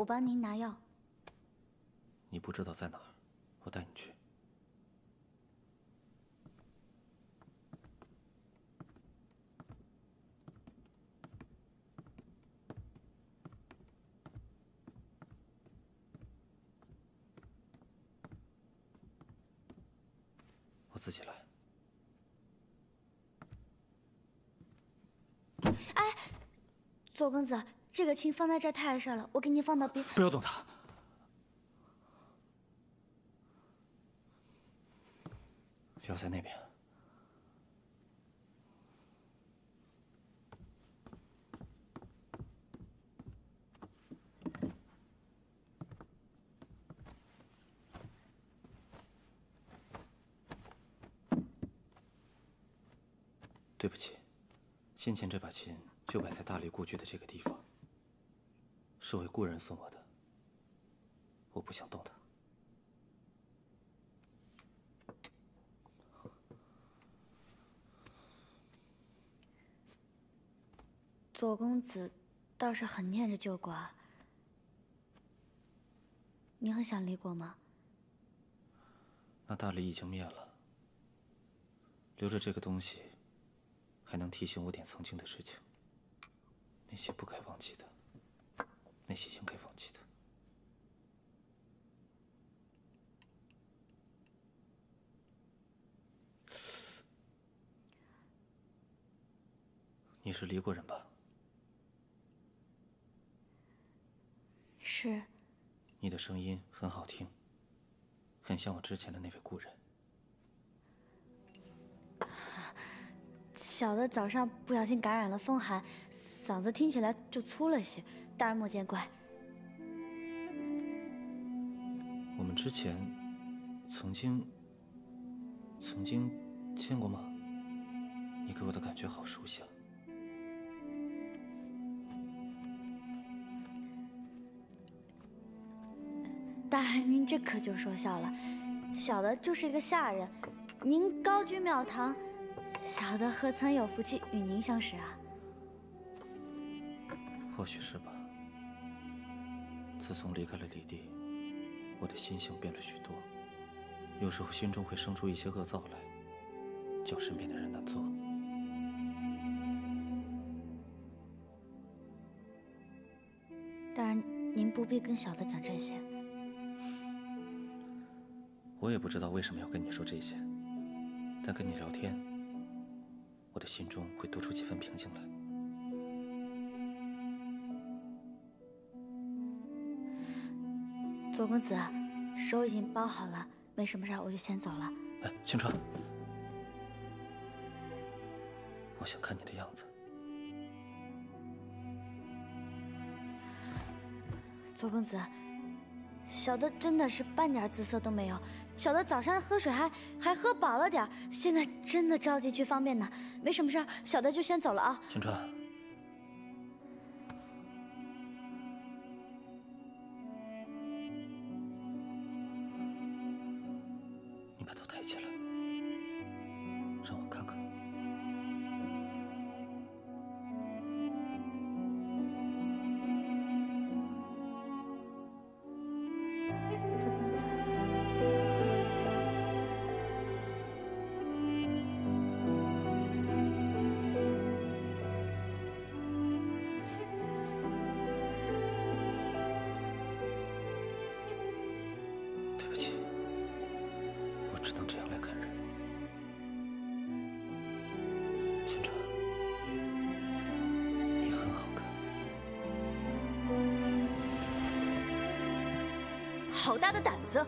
我帮您拿药。你不知道在哪儿，我带你去。我自己来。 哎，左公子，这个青放在这儿太碍事了，我给你放到边。不要动它。药在那边。对不起。 先前这把琴就摆在大理故居的这个地方，是位故人送我的，我不想动它。左公子倒是很念着旧馆，你很想离国吗？那大理已经灭了，留着这个东西。 还能提醒我点曾经的事情，那些不该忘记的，那些应该忘记的。你是离国人吧？是。你的声音很好听，很像我之前的那位故人。 小的早上不小心感染了风寒，嗓子听起来就粗了些，大人莫见怪。我们之前曾经见过吗？你给我的感觉好熟悉啊！大人，您这可就说笑了，小的就是一个下人，您高居庙堂。 小的何曾有福气与您相识啊？或许是吧。自从离开了李地，我的心性变了许多，有时候心中会生出一些恶躁来，叫身边的人难做。当然，您不必跟小的讲这些。我也不知道为什么要跟你说这些，但跟你聊天。 我的心中会多出几分平静来。左公子，手已经包好了，没什么事，我就先走了。哎，青川，我想看你的样子。左公子，小的真的是半点姿色都没有。小的早上喝水还喝饱了点，现在真的着急去方便呢。 没什么事儿，小的就先走了啊。青川，你把头抬起来，让我看看。左公子。 好大的胆子！